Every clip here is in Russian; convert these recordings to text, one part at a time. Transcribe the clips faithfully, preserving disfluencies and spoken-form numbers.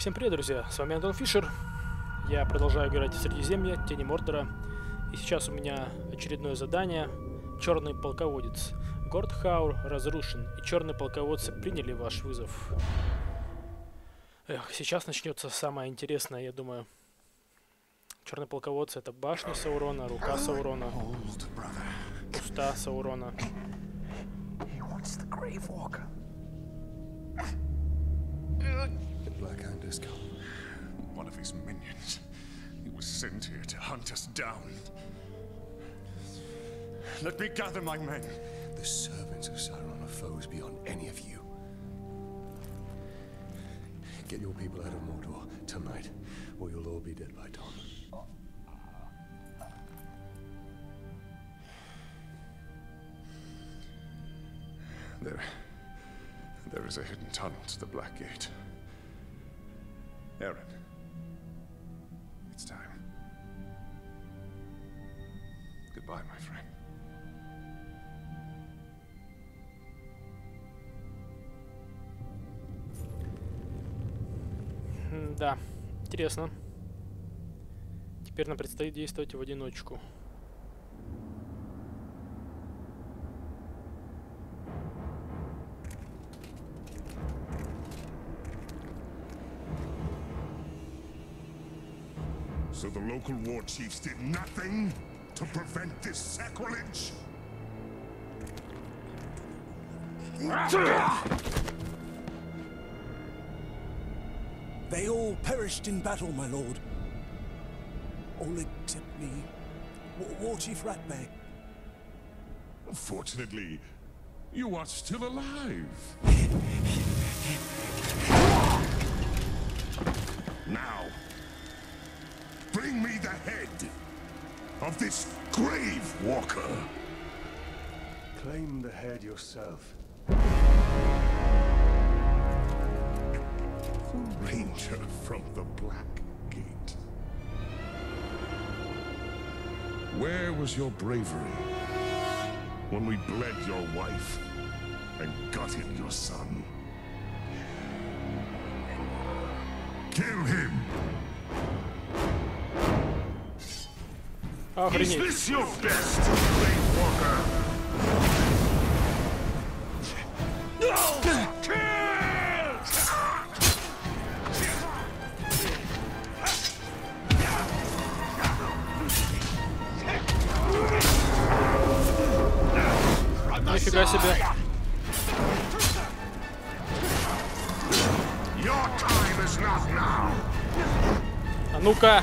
Всем привет, друзья, с вами Антон Фишер. Я продолжаю играть в Средиземье, Тени Мордора. И сейчас у меня очередное задание. Черный полководец. Гортхаур разрушен, и черные полководцы приняли ваш вызов. Эх, сейчас начнется самое интересное, я думаю. Черные полководцы — это башня Саурона, рука Саурона, уста Саурона. Get your people out of Mordor tonight, or you'll all be dead by dawn. There, there is a hidden tunnel to the Black Gate. Eren, it's time. Goodbye, my friend. Да, интересно. Теперь нам предстоит действовать в одиночку. So the local war chiefs did nothing to prevent this sacrilege? They all perished in battle, my lord. All except me, War Chief Ratbag. Fortunately, you are still alive. Now, bring me the head of this grave walker. Claim the head yourself. Ranger from the Black Gate. Where was your bravery when we bled your wife and gutted your son? Kill him! Is this your best, Blade Walker? Нифига себе. А ну-ка.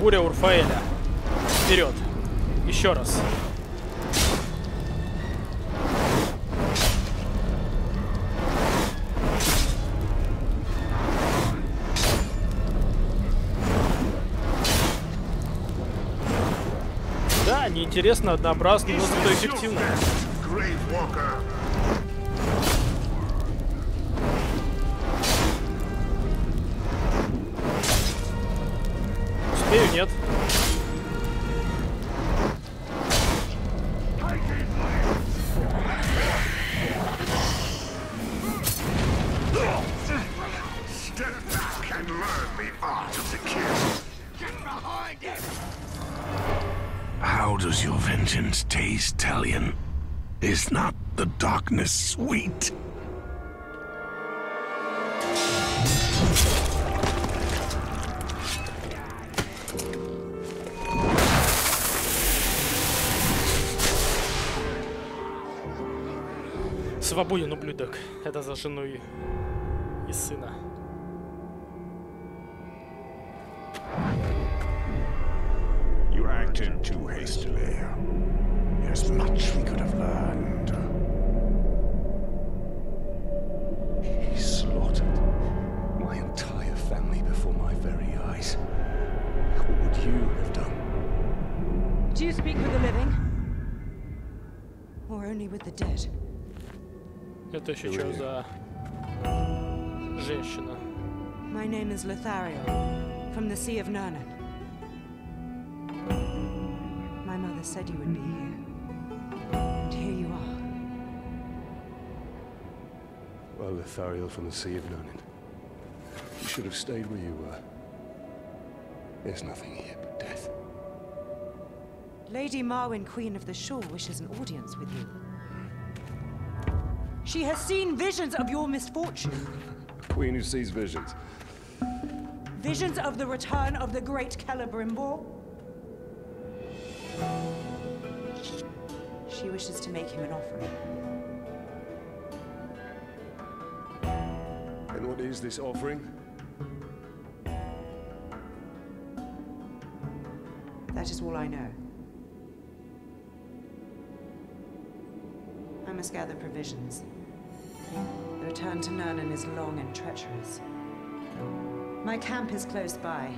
Буря Урфаэля. Вперед. Еще раз. Интересно, однообразно, но зато эффективно. Успею, нет? Taste, Talion. Is not the darkness sweet? Свободен ублюдок. Это за жену и сына. You acted too hastily. There's much we could have learned. He slaughtered my entire family before my very eyes. What would you have done? Do you speak with the living? Or only with the dead? Это еще что за женщина? My name is Lithariel, from the Sea of Nurnen. My mother said you would be here. Well, Lithariel from the Sea of Nurnen. should have stayed where you were. There's nothing here but death. Lady Marwyn, Queen of the Shore, wishes an audience with you. She has seen visions of your misfortune. The Queen who sees visions. Visions of the return of the great Celebrimbor. She wishes to make him an offering. And what is this offering? That is all I know. I must gather provisions. The return to Nurnen is long and treacherous. My camp is close by.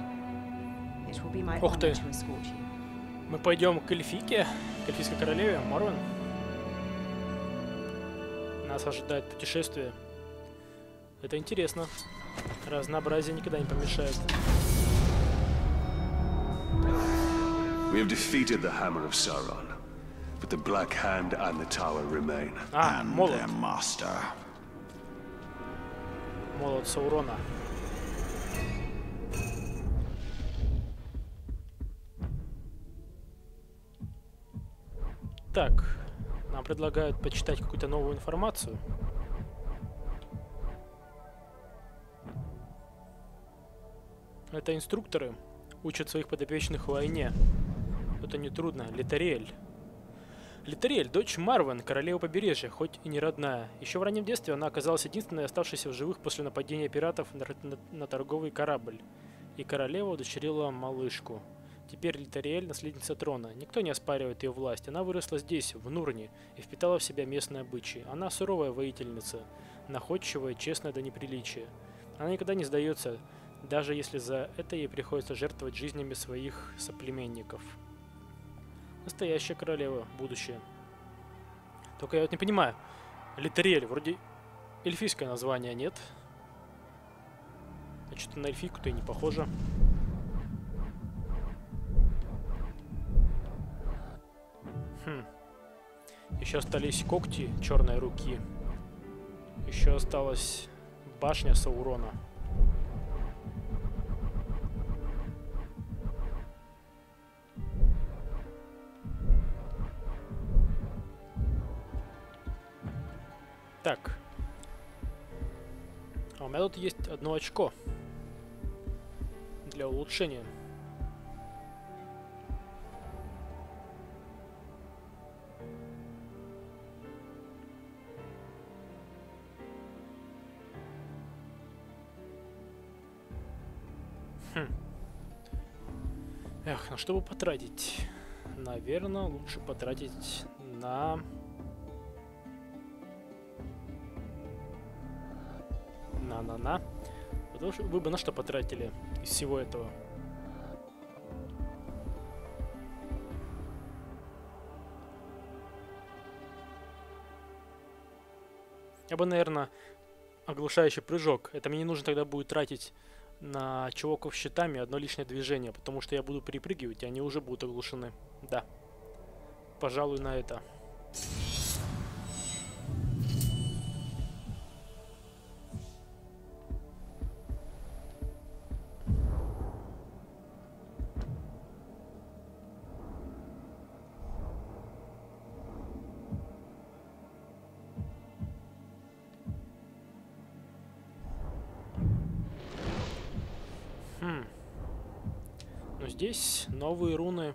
It will be my honor to escort you. Мы пойдем к эльфике, к эльфийской королеве, Марвен. Нас ожидает путешествие. Это интересно. Разнообразие никогда не помешает. We have defeated the hammer of Sauron, but the black hand and the tower remain. А, молот. And their master. Молот Саурона. Так, нам предлагают почитать какую-то новую информацию. Это инструкторы учат своих подопечных в войне. Это нетрудно. Литариэль. Литариэль, дочь Марвен, королева побережья, хоть и не родная. Еще в раннем детстве она оказалась единственной оставшейся в живых после нападения пиратов на, на, на торговый корабль. И королева удочерила малышку. Теперь Литариэль – наследница трона. Никто не оспаривает ее власть. Она выросла здесь, в Нурне, и впитала в себя местные обычаи. Она суровая воительница, находчивая, честная до неприличия. Она никогда не сдается, даже если за это ей приходится жертвовать жизнями своих соплеменников. Настоящая королева, будущее. Только я вот не понимаю. Литариэль, вроде эльфийское название, нет? А что-то на эльфийку-то и не похоже. Хм. Еще остались когти черной руки. Еще осталась башня Саурона. Так. А у меня тут есть одно очко. Для улучшения. Эх, ну чтобы потратить, наверное, лучше потратить на на на на, потому что вы бы на что потратили из всего этого? Я бы, наверное, оглушающий прыжок. Это мне не нужно тогда будет тратить на чуваков щитами одно лишнее движение, потому что я буду перепрыгивать, и они уже будут оглушены. Да. Пожалуй, на это. Здесь новые руны.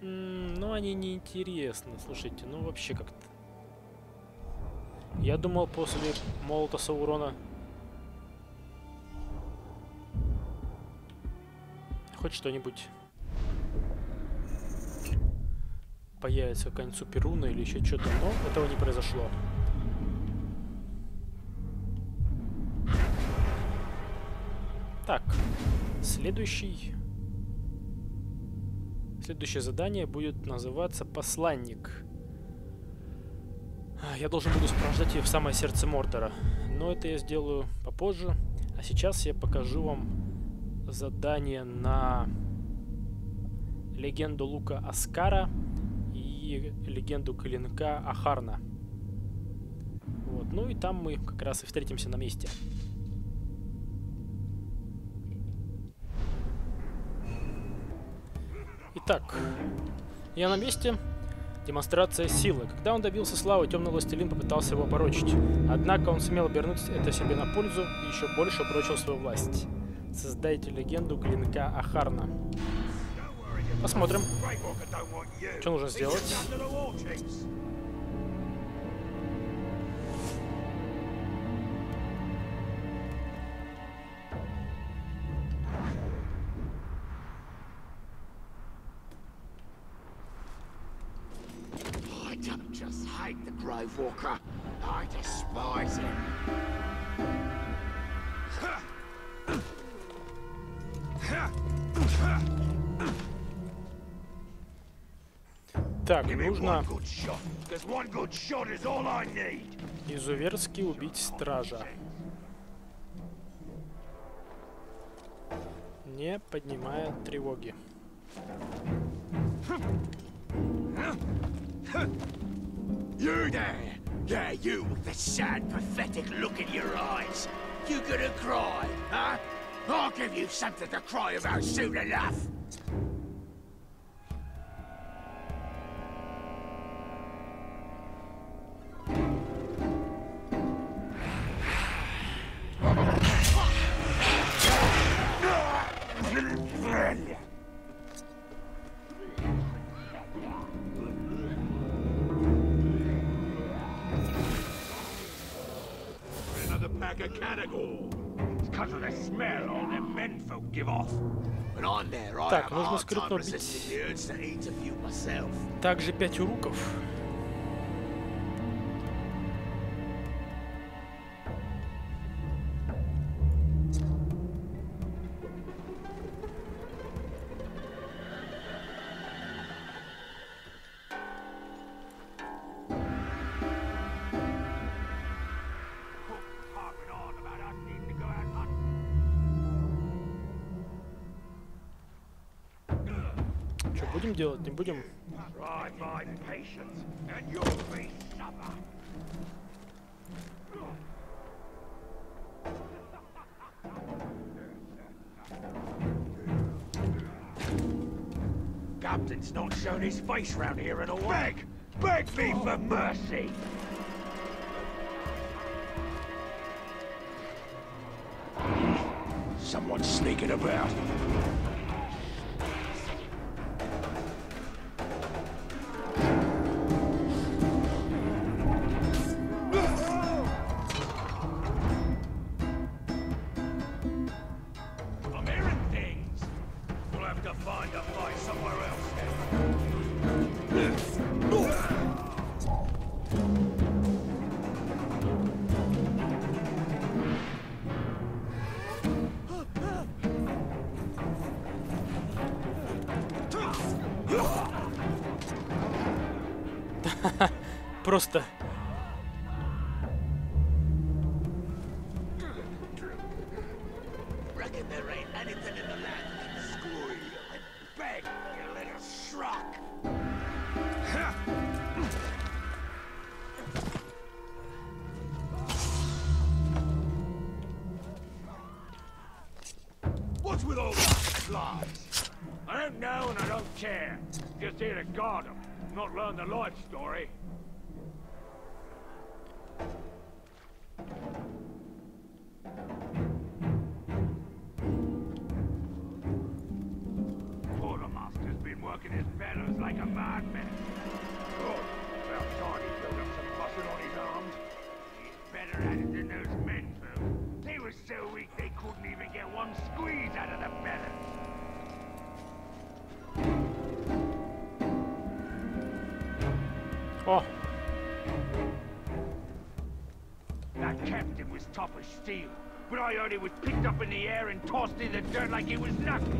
М-м, но они неинтересны. Слушайте, ну вообще как-то. Я думал, после молота Саурона хоть что-нибудь появится, какая-нибудь суперруна или еще что-то, но этого не произошло. Так, следующий. Следующее задание будет называться «Посланник». Я должен буду сопровождать ее в самое сердце Мордора. Но это я сделаю попозже. А сейчас я покажу вам задание на легенду лука Аскара и легенду клинка Ахарна. Вот, ну и там мы как раз и встретимся на месте. Итак, я на месте. Демонстрация силы. Когда он добился славы, темный властелин попытался его опорочить. Однако он сумел обернуть это себе на пользу и еще больше упрочил свою власть. Создайте легенду клинка Ахарна. Посмотрим, что нужно сделать. Так, нужно изуверски убить стража. Не поднимая тревоги. You there! Yeah, you with the sad, pathetic look in your eyes. You gonna cry, huh? I'll give you something to cry about soon enough. Так, нужно скрытно убить также пять уруков. Делать не будем. Просто it was picked up in the air and tossed in the dirt like it was nothing.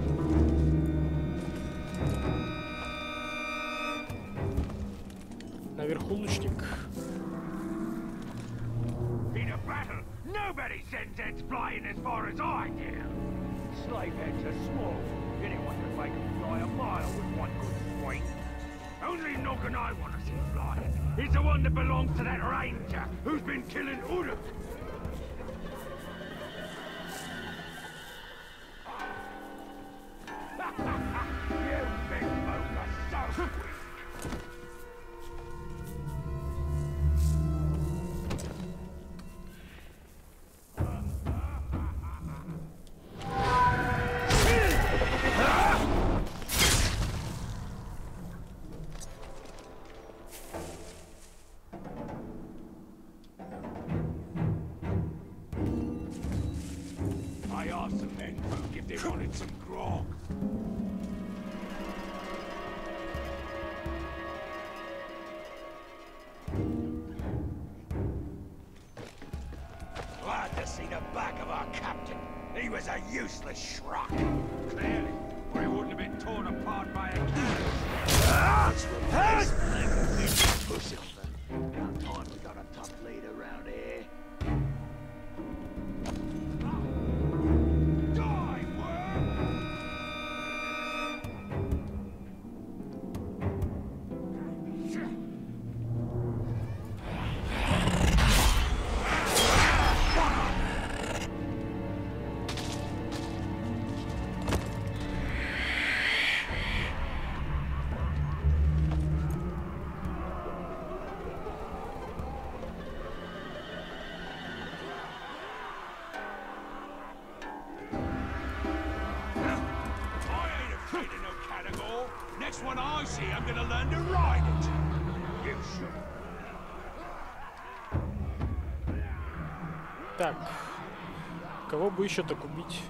Наверху лучник. In a battle, nobody sends heads flying as far as I do. Slave heads are small. Anyone can make them fly a mile with one good swing. Only noggin I want to see flying is the one that belongs to that ranger who's been killing Uruk. You big Так, кого бы еще так убить?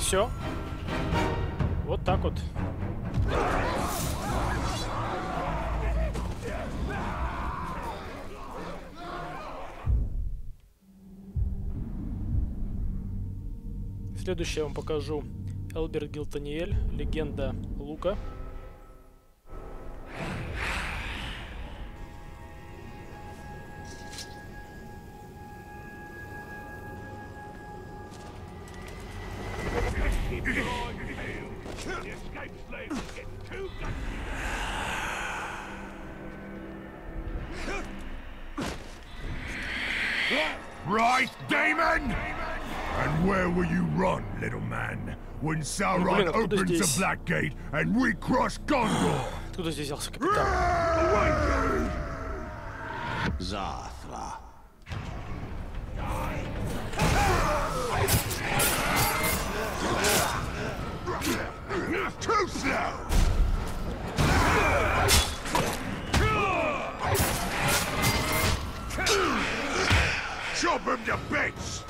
Все. Вот так вот. Следующее я вам покажу. Элберт Гилтаниэль, легенда лука. When Sauron opens the black gate and we cross Gondor. Откуда здесь взялся капитан? Зартла. Too slow. Chop him to bits.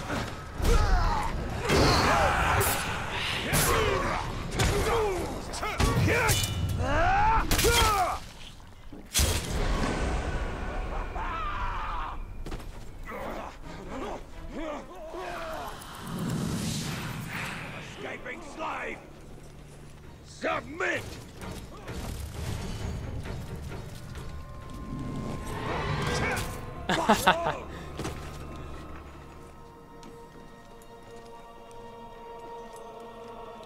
Escaping slave, submit.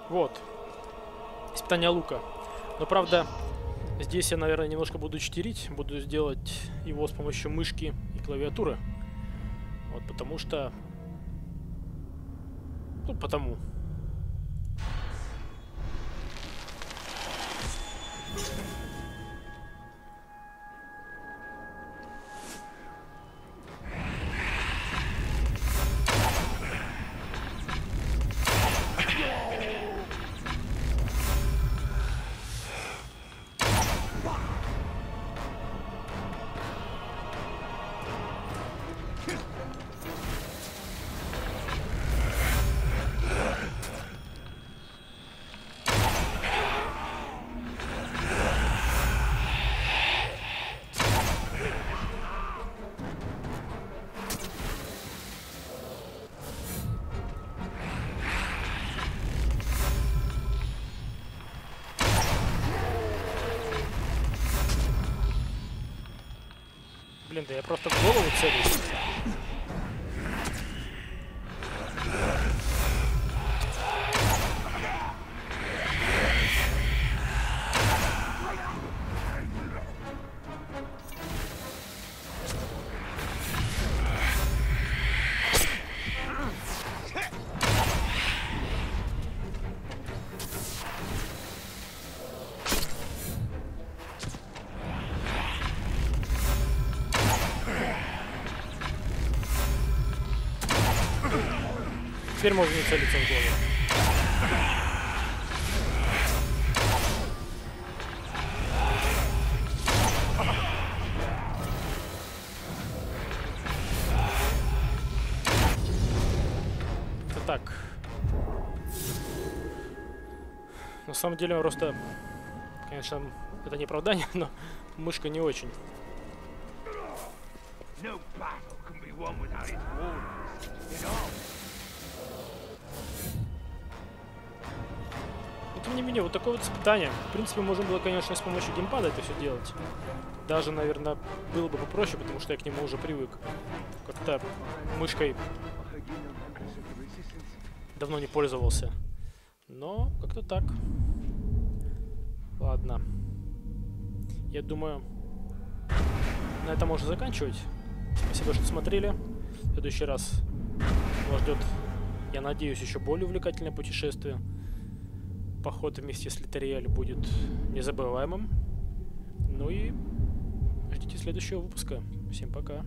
Вот. Испытание лука. Но правда, здесь я, наверное, немножко буду читерить. Буду сделать его с помощью мышки и клавиатуры. Вот потому что... Ну, потому. Hmph! Блин, да я просто в голову целюсь. Теперь можно не целиться в голову. Так. На самом деле просто, конечно, это не оправдание, но мышка не очень. Тем не менее, вот такое вот испытание. В принципе, можно было, конечно, с помощью геймпада это все делать. Даже, наверное, было бы попроще, потому что я к нему уже привык. Как-то мышкой давно не пользовался. Но как-то так. Ладно. Я думаю, на этом можно заканчивать. Спасибо, что смотрели. В следующий раз вас ждет, я надеюсь, еще более увлекательное путешествие. Поход вместе с Литариэль будет незабываемым. Ну и ждите следующего выпуска. Всем пока.